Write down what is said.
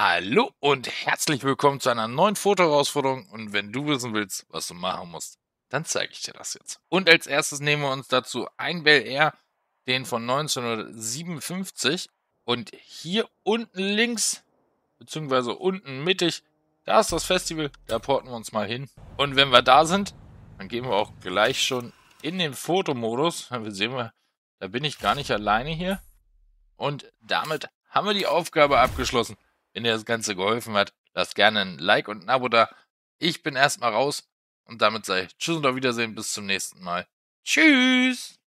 Hallo und herzlich willkommen zu einer neuen Fotoherausforderung. Und wenn du wissen willst, was du machen musst, dann zeige ich dir das jetzt. Und als erstes nehmen wir uns dazu ein Bel-Air, den von 1957. Und hier unten links, beziehungsweise unten mittig, da ist das Festival, da porten wir uns mal hin. Und wenn wir da sind, dann gehen wir auch gleich schon in den Fotomodus. Wir sehen mal, da bin ich gar nicht alleine hier. Und damit haben wir die Aufgabe abgeschlossen. Wenn dir das Ganze geholfen hat, lasst gerne ein Like und ein Abo da. Ich bin erstmal raus und damit sei Tschüss und auf Wiedersehen. Bis zum nächsten Mal. Tschüss!